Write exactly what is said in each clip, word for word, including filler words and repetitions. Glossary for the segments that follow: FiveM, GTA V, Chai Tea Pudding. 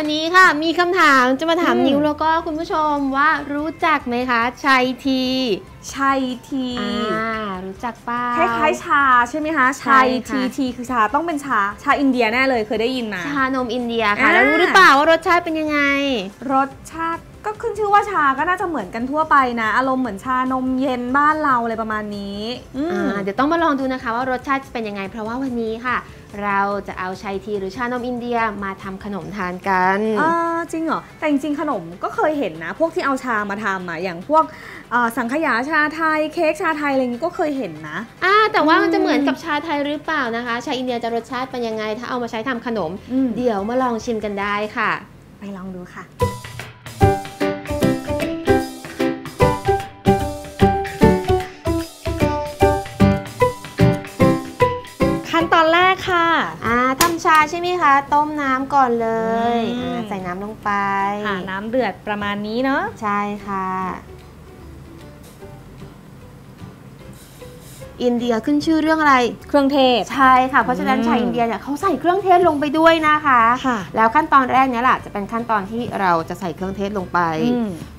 วันนี้ค่ะมีคำถามจะมาถามนิวแล้วก็คุณผู้ชมว่ารู้จักไหมคะชัยทีชัยทีรู้จักป้าคล้ายๆชาใช่ไหมคะชัยทีทีคือชาต้องเป็นชาชาอินเดียแน่เลยเคยได้ยินมาชานมอินเดียค่ะแล้วรู้หรือเปล่าว่ารสชาติเป็นยังไงรสชาติก็ขึ้นชื่อว่าชาก็น่าจะเหมือนกันทั่วไปนะอารมณ์เหมือนชานมเย็นบ้านเราอะไรประมาณนี้เดี๋ยวต้องมาลองดูนะคะว่ารสชาติจะเป็นยังไงเพราะว่าวันนี้ค่ะเราจะเอาชัยทีหรือชานมอินเดียมาทำขนมทานกันอ่าจริงเหรอแต่จริงๆขนมก็เคยเห็นนะพวกที่เอาชามาทำอ่ะอย่างพวกสังขยาชาไทยเค้กชาไทยอะไรนี้ก็เคยเห็นนะอ่าแต่ว่ามันจะเหมือนกับชาไทยหรือเปล่านะคะชาอินเดียจะรสชาติเป็นยังไงถ้าเอามาใช้ทำขนมเดี๋ยวมาลองชิมกันได้ค่ะไปลองดูค่ะตอนแรกค่ะอ่าทำชาใช่ไหมคะต้มน้ำก่อนเลยใส่น้ำลงไปค่ะน้ำเดือดประมาณนี้เนาะใช่ค่ะอินเดียขึ้นชื่อเรื่องอะไรเครื่องเทศใช่ค่ะเพราะฉะนั้นชาอินเดียเนี่ยเขาใส่เครื่องเทศลงไปด้วยนะคะค่ะแล้วขั้นตอนแรกเนี่ยแหละจะเป็นขั้นตอนที่เราจะใส่เครื่องเทศลงไป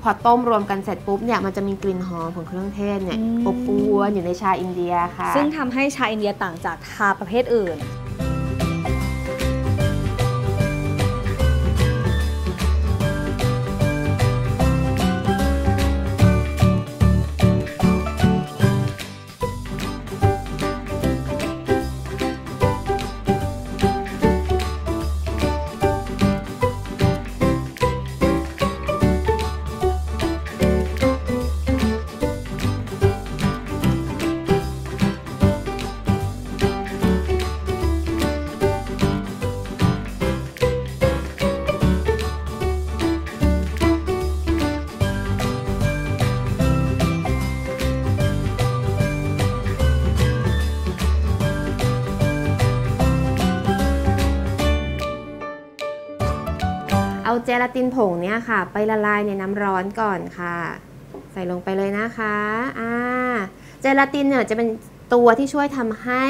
พอต้มรวมกันเสร็จปุ๊บเนี่ยมันจะมีกลิ่นหอมของเครื่องเทศเนี่ยอบอวลอยู่ในชาอินเดียค่ะซึ่งทำให้ชาอินเดียต่างจากชาประเภทอื่นเอาเจลาตินผงเนี่ยค่ะไปละลายในน้ำร้อนก่อนค่ะใส่ลงไปเลยนะคะอ่าเจลาตินเนี่ยจะเป็นตัวที่ช่วยทำให้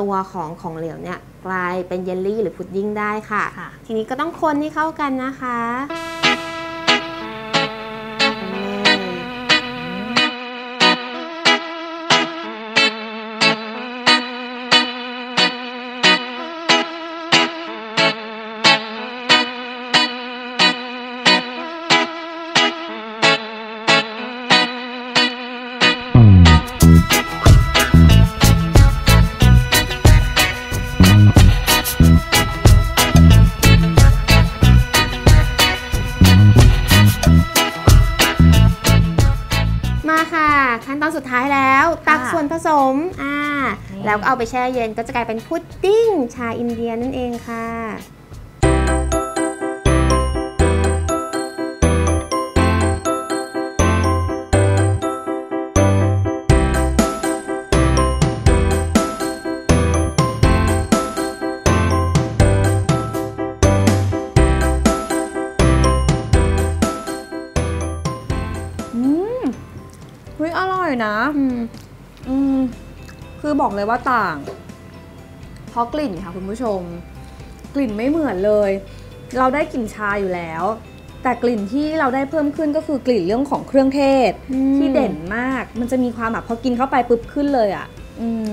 ตัวของของเหลวเนี่ยกลายเป็นเยลลี่หรือพุดดิ้งได้ค่ะทีนี้ก็ต้องคนให้เข้ากันนะคะขั้นตอนสุดท้ายแล้วตักส่วนผสมอ่าแล้วก็เอาไปแช่เย็นก็จะกลายเป็นพุดดิ้งชาอินเดียนั่นเองค่ะอร่อยนะอืมคือบอกเลยว่าต่างเพราะกลิ่นค่ะคุณผู้ชมกลิ่นไม่เหมือนเลยเราได้กลิ่นชาอยู่แล้วแต่กลิ่นที่เราได้เพิ่มขึ้นก็คือกลิ่นเรื่องของเครื่องเทศที่เด่นมากมันจะมีความแบบพอกินเข้าไปปุ๊บขึ้นเลยอ่ะ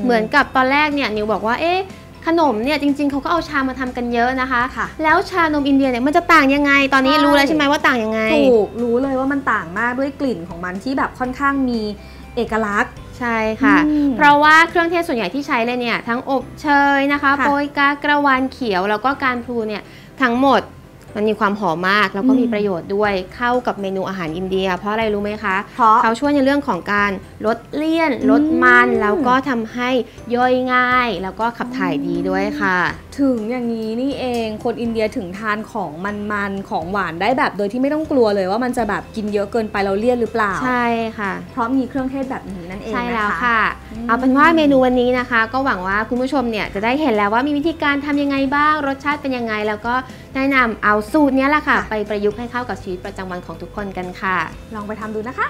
เหมือนกับตอนแรกเนี่ยนิวบอกว่าเอ๊ะขนมเนี่ยจริงๆเขาก็เอาชามาทำกันเยอะนะคะค่ะแล้วชานมอินเดียเนี่ยมันจะต่างยังไงตอนนี้รู้แล้วใช่ไหมว่าต่างยังไงถูกรู้เลยว่ามันต่างมากด้วยกลิ่นของมันที่แบบค่อนข้างมีเอกลักษณ์ใช่ค่ะเพราะว่าเครื่องเทศส่วนใหญ่ที่ใช้เลยเนี่ยทั้งอบเชยนะคะโปยกากระวานเขียวแล้วก็การพลูเนี่ยทั้งหมดมันมีความหอมมากแล้วก็มีประโยชน์ด้วยเข้ากับเมนูอาหารอินเดียเพราะอะไรรู้ไหมคะเขาช่วยในเรื่องของการลดเลี่ยนลดมันแล้วก็ทำให้ย่อยง่ายแล้วก็ขับถ่ายดีด้วยค่ะถึงอย่างนี้นี่เองคนอินเดียถึงทานของมันๆของหวานได้แบบโดยที่ไม่ต้องกลัวเลยว่ามันจะแบบกินเยอะเกินไปเราเลี่ยนหรือเปล่าใช่ค่ะเพราะมีเครื่องเทศแบบนี้นั่นเองใช่แล้วค่ะเอาเป็นว่าเมนูวันนี้นะคะก็หวังว่าคุณผู้ชมเนี่ยจะได้เห็นแล้วว่ามีวิธีการทำยังไงบ้างรสชาติเป็นยังไงแล้วก็แนะนำเอาสูตรนี้แหละค่ะไปประยุกต์ให้เข้ากับชีวิตประจำวันของทุกคนกันค่ะลองไปทำดูนะคะ